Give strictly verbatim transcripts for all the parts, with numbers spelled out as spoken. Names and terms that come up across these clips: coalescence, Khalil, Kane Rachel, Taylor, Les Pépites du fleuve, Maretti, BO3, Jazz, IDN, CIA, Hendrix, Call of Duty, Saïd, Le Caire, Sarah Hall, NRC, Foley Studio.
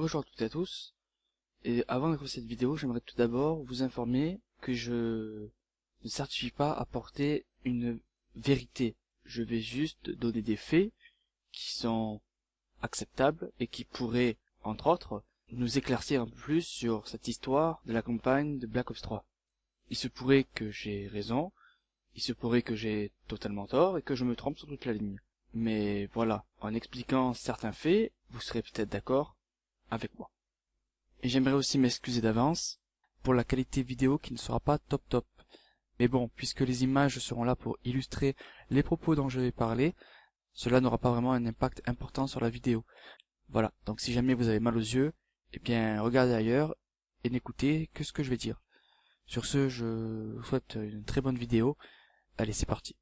Bonjour à toutes et à tous, et avant de commencer cette vidéo, j'aimerais tout d'abord vous informer que je ne certifie pas à porter une vérité. Je vais juste donner des faits qui sont acceptables et qui pourraient, entre autres, nous éclaircir un peu plus sur cette histoire de la campagne de Black Ops trois. Il se pourrait que j'ai raison, il se pourrait que j'ai totalement tort et que je me trompe sur toute la ligne. Mais voilà, en expliquant certains faits, vous serez peut-être d'accord avec moi. Et j'aimerais aussi m'excuser d'avance pour la qualité vidéo qui ne sera pas top top. Mais bon, puisque les images seront là pour illustrer les propos dont je vais parler, cela n'aura pas vraiment un impact important sur la vidéo. Voilà, donc si jamais vous avez mal aux yeux, eh bien regardez ailleurs et n'écoutez que ce que je vais dire. Sur ce, je vous souhaite une très bonne vidéo. Allez, c'est parti.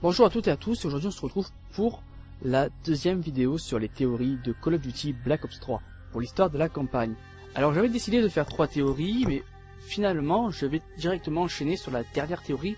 Bonjour à toutes et à tous, aujourd'hui on se retrouve pour la deuxième vidéo sur les théories de Call of Duty Black Ops trois pour l'histoire de la campagne. Alors j'avais décidé de faire trois théories, mais finalement je vais directement enchaîner sur la dernière théorie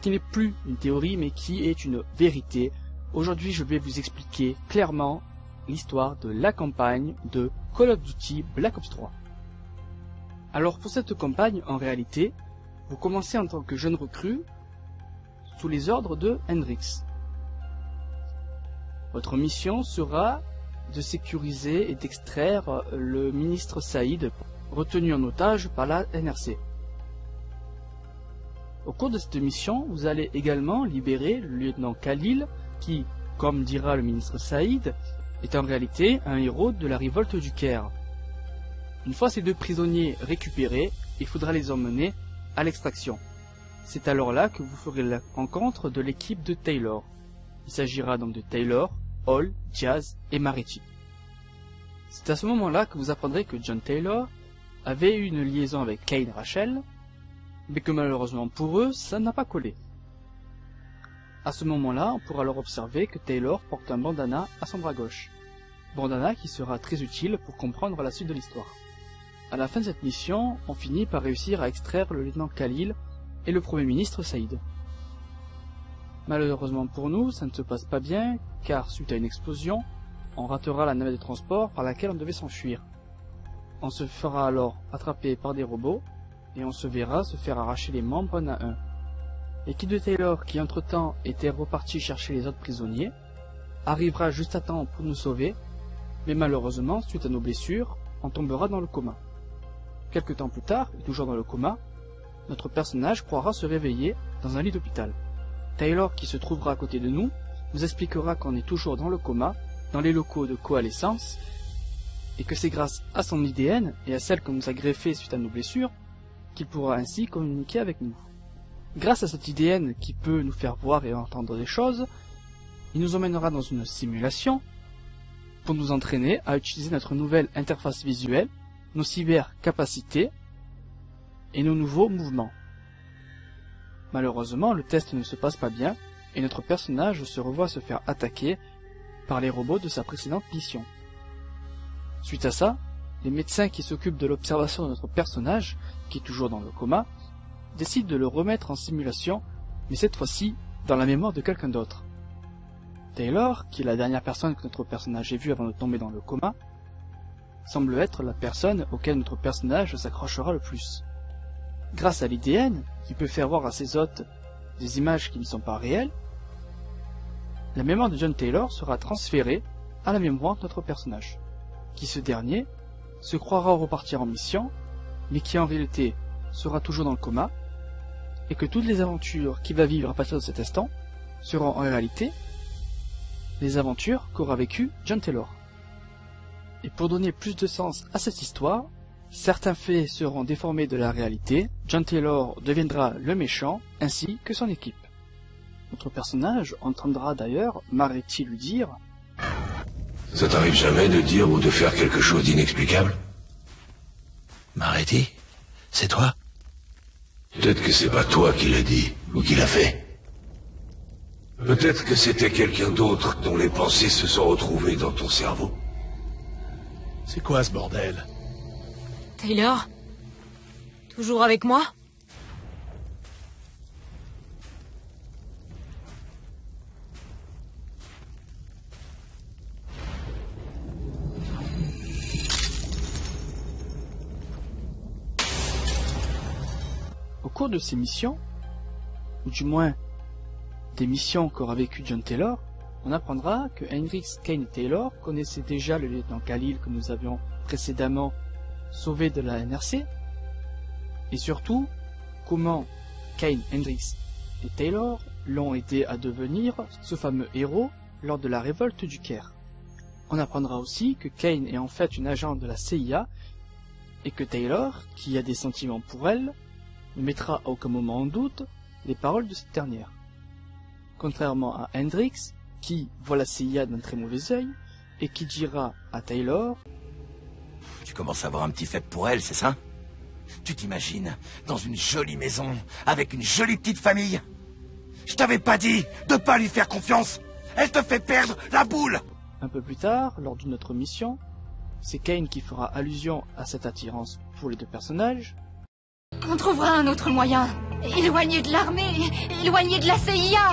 qui n'est plus une théorie mais qui est une vérité. Aujourd'hui je vais vous expliquer clairement l'histoire de la campagne de Call of Duty Black Ops trois. Alors pour cette campagne, en réalité, vous commencez en tant que jeune recrue sous les ordres de Hendrix. Votre mission sera de sécuriser et d'extraire le ministre Saïd, retenu en otage par la N R C. Au cours de cette mission, vous allez également libérer le lieutenant Khalil, qui, comme dira le ministre Saïd, est en réalité un héros de la révolte du Caire. Une fois ces deux prisonniers récupérés, il faudra les emmener à l'extraction. C'est alors là que vous ferez la rencontre de l'équipe de Taylor. Il s'agira donc de Taylor, Hall, Jazz et Maretti. C'est à ce moment-là que vous apprendrez que John Taylor avait eu une liaison avec Kane Rachel, mais que malheureusement pour eux, ça n'a pas collé. À ce moment-là, on pourra alors observer que Taylor porte un bandana à son bras gauche. Bandana qui sera très utile pour comprendre la suite de l'histoire. À la fin de cette mission, on finit par réussir à extraire le lieutenant Khalil et le premier ministre Saïd. Malheureusement pour nous, ça ne se passe pas bien, car suite à une explosion, on ratera la navette de transport par laquelle on devait s'enfuir. On se fera alors attraper par des robots, et on se verra se faire arracher les membres un à un. L'équipe de Taylor, qui entre-temps était repartie chercher les autres prisonniers, arrivera juste à temps pour nous sauver, mais malheureusement, suite à nos blessures, on tombera dans le coma. Quelques temps plus tard, et toujours dans le coma, notre personnage croira se réveiller dans un lit d'hôpital. Taylor, qui se trouvera à côté de nous, nous expliquera qu'on est toujours dans le coma, dans les locaux de coalescence, et que c'est grâce à son I D N et à celle qu'on nous a greffée suite à nos blessures, qu'il pourra ainsi communiquer avec nous. Grâce à cet I D N qui peut nous faire voir et entendre des choses, il nous emmènera dans une simulation pour nous entraîner à utiliser notre nouvelle interface visuelle, nos cybercapacités et nos nouveaux mouvements. Malheureusement, le test ne se passe pas bien, et notre personnage se revoit se faire attaquer par les robots de sa précédente mission. Suite à ça, les médecins qui s'occupent de l'observation de notre personnage, qui est toujours dans le coma, décident de le remettre en simulation, mais cette fois-ci dans la mémoire de quelqu'un d'autre. Taylor, qui est la dernière personne que notre personnage ait vue avant de tomber dans le coma, semble être la personne auquel notre personnage s'accrochera le plus. Grâce à l'I D N, qui peut faire voir à ses hôtes des images qui ne sont pas réelles, la mémoire de John Taylor sera transférée à la mémoire de notre personnage, qui ce dernier se croira repartir en mission, mais qui en réalité sera toujours dans le coma, et que toutes les aventures qu'il va vivre à partir de cet instant seront en réalité les aventures qu'aura vécues John Taylor. Et pour donner plus de sens à cette histoire, certains faits seront déformés de la réalité, John Taylor deviendra le méchant, ainsi que son équipe. Notre personnage entendra d'ailleurs Maretti lui dire « Ça t'arrive jamais de dire ou de faire quelque chose d'inexplicable ?»« Maretti, c'est toi ?»« Peut-être que c'est pas toi qui l'a dit, ou qui l'a fait. Peut-être que c'était quelqu'un d'autre dont les pensées se sont retrouvées dans ton cerveau. »« C'est quoi ce bordel ?» Taylor, toujours avec moi? cours de ces missions, ou du moins des missions qu'aura vécu John Taylor, on apprendra que Hendrix, Kane et Taylor connaissaient déjà le lieutenant Khalil que nous avions précédemment sauvé de la N R C, et surtout comment Kane, Hendrix et Taylor l'ont aidé à devenir ce fameux héros lors de la révolte du Caire. On apprendra aussi que Kane est en fait une agente de la C I A et que Taylor, qui a des sentiments pour elle, ne mettra à aucun moment en doute les paroles de cette dernière. Contrairement à Hendrix, qui voit la C I A d'un très mauvais œil et qui dira à Taylor « Tu commences à avoir un petit faible pour elle, c'est ça? Tu t'imagines, dans une jolie maison, avec une jolie petite famille? Je t'avais pas dit de pas lui faire confiance. Elle te fait perdre la boule !» Un peu plus tard, lors d'une autre mission, c'est Kane qui fera allusion à cette attirance pour les deux personnages. « On trouvera un autre moyen. Éloigné de l'armée, éloigné de la C I A.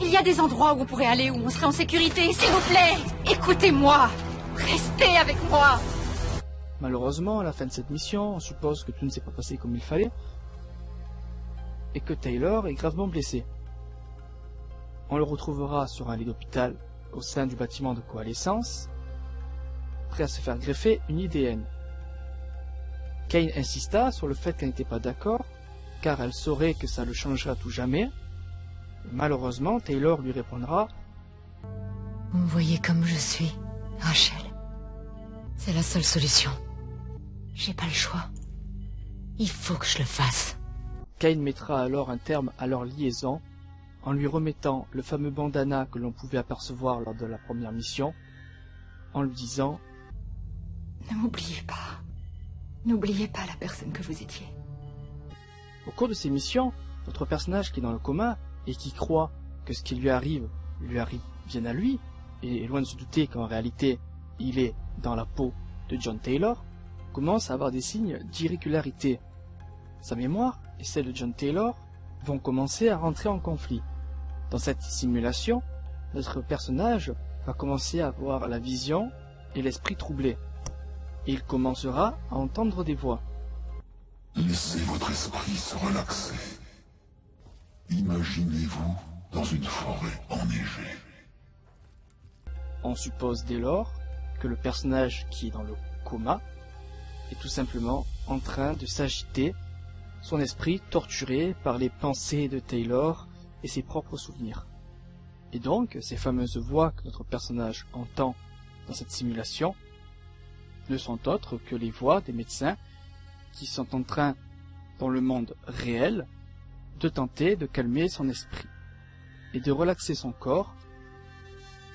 Il y a des endroits où on pourrait aller, où on serait en sécurité. S'il vous plaît, écoutez-moi. Restez avec moi. » Malheureusement, à la fin de cette mission, on suppose que tout ne s'est pas passé comme il fallait et que Taylor est gravement blessé. On le retrouvera sur un lit d'hôpital au sein du bâtiment de coalescence, prêt à se faire greffer une I D N. Kane insista sur le fait qu'elle n'était pas d'accord, car elle saurait que ça le changera tout jamais. Malheureusement, Taylor lui répondra « Vous me voyez comme je suis, Rachel. C'est la seule solution. J'ai pas le choix. Il faut que je le fasse. » Kane mettra alors un terme à leur liaison, en lui remettant le fameux bandana que l'on pouvait apercevoir lors de la première mission, en lui disant « Ne m'oubliez pas. N'oubliez pas la personne que vous étiez. » Au cours de ces missions, notre personnage qui est dans le coma et qui croit que ce qui lui arrive, lui arrive bien à lui, et est loin de se douter qu'en réalité, il est dans la peau de John Taylor, commence à avoir des signes d'irrégularité. Sa mémoire et celle de John Taylor vont commencer à rentrer en conflit. Dans cette simulation, notre personnage va commencer à avoir la vision et l'esprit troublé. Et il commencera à entendre des voix. Laissez votre esprit se relaxer. Imaginez-vous dans une forêt enneigée. On suppose dès lors que le personnage qui est dans le coma est tout simplement en train de s'agiter, son esprit torturé par les pensées de Taylor et ses propres souvenirs. Et donc, ces fameuses voix que notre personnage entend dans cette simulation ne sont autres que les voix des médecins qui sont en train, dans le monde réel, de tenter de calmer son esprit et de relaxer son corps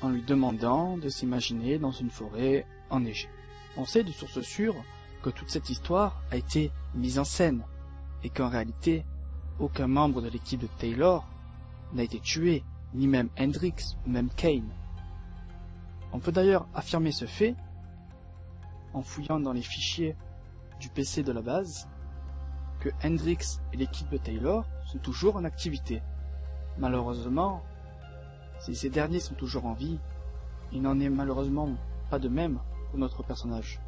en lui demandant de s'imaginer dans une forêt enneigée. On sait de sources sûres que toute cette histoire a été mise en scène et qu'en réalité, aucun membre de l'équipe de Taylor n'a été tué, ni même Hendrix ou même Kane. On peut d'ailleurs affirmer ce fait en fouillant dans les fichiers du P C de la base que Hendrix et l'équipe de Taylor sont toujours en activité. Malheureusement, si ces derniers sont toujours en vie, il n'en est malheureusement pas de même pour notre personnage.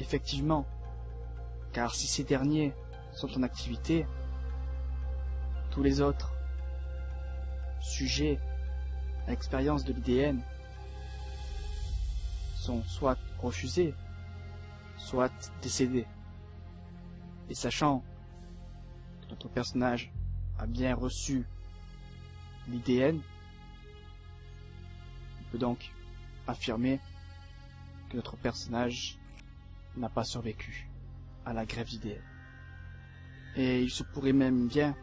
Effectivement, car si ces derniers sont en activité, tous les autres sujets à l'expérience de l'I D N sont soit refusés, soit décédés. Et sachant que notre personnage a bien reçu l'I D N, on peut donc affirmer que notre personnage n'a pas survécu à la grève I D N. Et il se pourrait même bien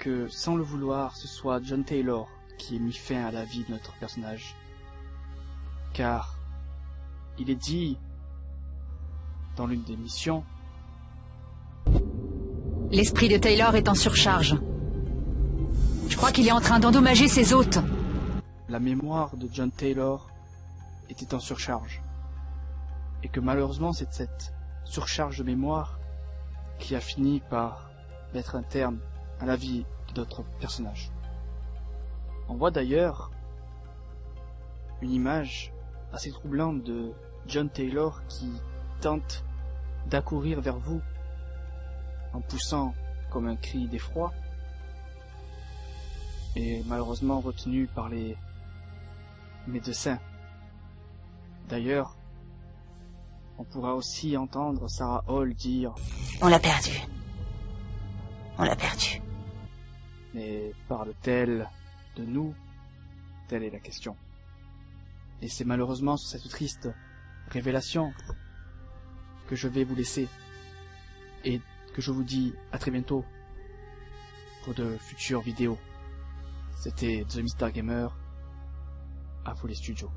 que, sans le vouloir, ce soit John Taylor qui ait mis fin à la vie de notre personnage. Car il est dit dans l'une des missions: l'esprit de Taylor est en surcharge. Je crois qu'il est en train d'endommager ses hôtes. La mémoire de John Taylor était en surcharge. Et que malheureusement, c'est cette surcharge de mémoire qui a fini par mettre un terme à la vie de notre personnage. On voit d'ailleurs une image assez troublante de John Taylor qui tente d'accourir vers vous en poussant comme un cri d'effroi, et malheureusement retenu par les médecins. D'ailleurs, on pourra aussi entendre Sarah Hall dire « On l'a perdu. On l'a perdu. » Mais parle-t-elle de nous? Telle est la question. Et c'est malheureusement sur cette triste révélation que je vais vous laisser, et que je vous dis à très bientôt pour de futures vidéos. C'était The Mister Gamer, à Foley Studio.